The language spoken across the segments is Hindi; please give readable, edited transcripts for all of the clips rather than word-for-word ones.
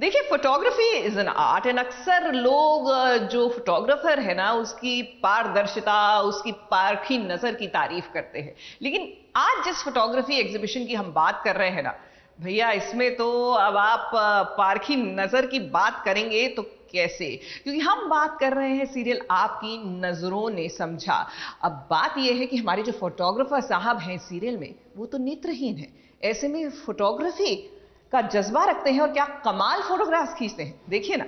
देखिए photography is an art and अक्सर लोग जो फोटोग्राफर है ना उसकी पारदर्शिता उसकी पारखी नजर की तारीफ करते हैं, लेकिन आज जिस फोटोग्राफी एग्जीबिशन की हम बात कर रहे हैं ना भैया, इसमें तो अब आप पारखी नजर की बात करेंगे तो कैसे, क्योंकि हम बात कर रहे हैं सीरियल आपकी नजरों ने समझा। अब बात यह है कि हमारे जो फोटोग्राफर साहब हैं सीरियल में वो तो नेत्रहीन हैं, ऐसे में फोटोग्राफी का जज्बा रखते हैं और क्या कमाल फोटोग्राफ्स खींचते हैं, देखिए ना।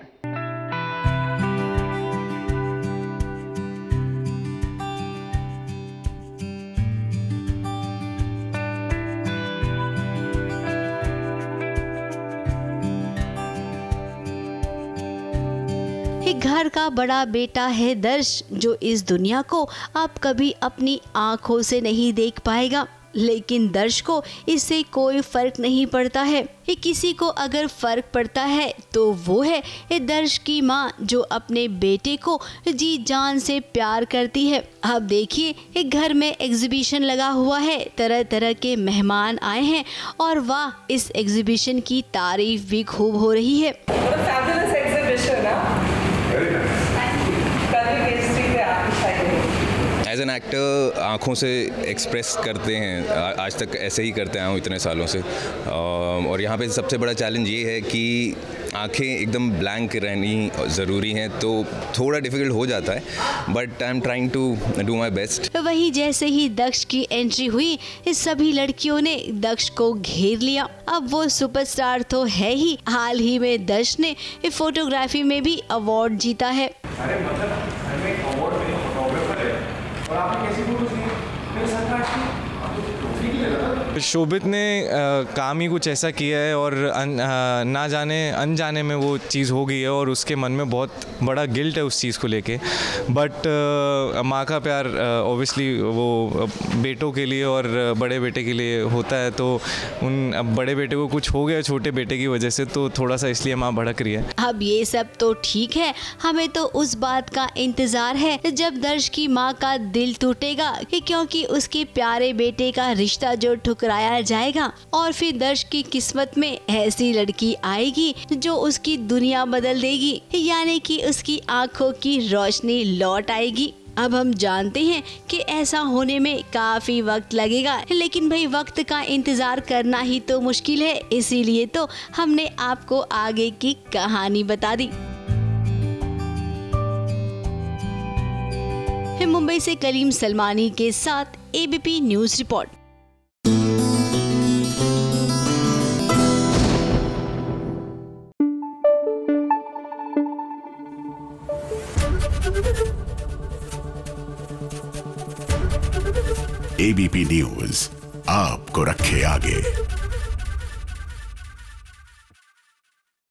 घर का बड़ा बेटा है दर्श, जो इस दुनिया को आप कभी अपनी आंखों से नहीं देख पाएगा, लेकिन दर्श को इससे कोई फर्क नहीं पड़ता है। किसी को अगर फर्क पड़ता है तो वो है दर्श की माँ, जो अपने बेटे को जी जान से प्यार करती है। अब देखिए घर में एग्जीबिशन लगा हुआ है, तरह तरह के मेहमान आए हैं और वाह, इस एग्जीबिशन की तारीफ भी खूब हो रही है। एज एन एक्टर आँखों से एक्सप्रेस करते हैं, आज तक ऐसे ही करते आया हूँ इतने सालों से, और यहाँ पे सबसे बड़ा चैलेंज ये है कि आंखें एकदम ब्लैंक रहनी ज़रूरी हैं, तो थोड़ा डिफ़िकल्ट हो जाता है, but I am trying to do my best. वहीं जैसे ही दक्ष की एंट्री हुई, सभी लड़कियों ने दक्ष को घेर लिया। अब वो सुपरस्टार तो है ही, हाल ही में दक्ष ने फोटोग्राफी में भी अवार्ड जीता है। शोभित ने काम ही कुछ ऐसा किया है और ना जाने अनजाने में वो चीज़ हो गई है और उसके मन में बहुत बड़ा गिल्ट है उस चीज़ को लेके, बट माँ का प्यार ऑब्वियसली वो बेटों के लिए और बड़े बेटे के लिए होता है, तो उन बड़े बेटे को कुछ हो गया छोटे बेटे की वजह से, तो थोड़ा सा इसलिए माँ भड़क रही है। अब ये सब तो ठीक है, हमें तो उस बात का इंतज़ार है जब दर्श की माँ का दिल टूटेगा, क्योंकि उसके प्यारे बेटे का रिश्ता जो कराया जाएगा और फिर दर्श की किस्मत में ऐसी लड़की आएगी जो उसकी दुनिया बदल देगी, यानी कि उसकी आंखों की रोशनी लौट आएगी। अब हम जानते हैं कि ऐसा होने में काफी वक्त लगेगा, लेकिन भाई वक्त का इंतजार करना ही तो मुश्किल है, इसीलिए तो हमने आपको आगे की कहानी बता दी। मुंबई से करीम सलमानी के साथ ABP news report. ABP news आपको रखे आगे।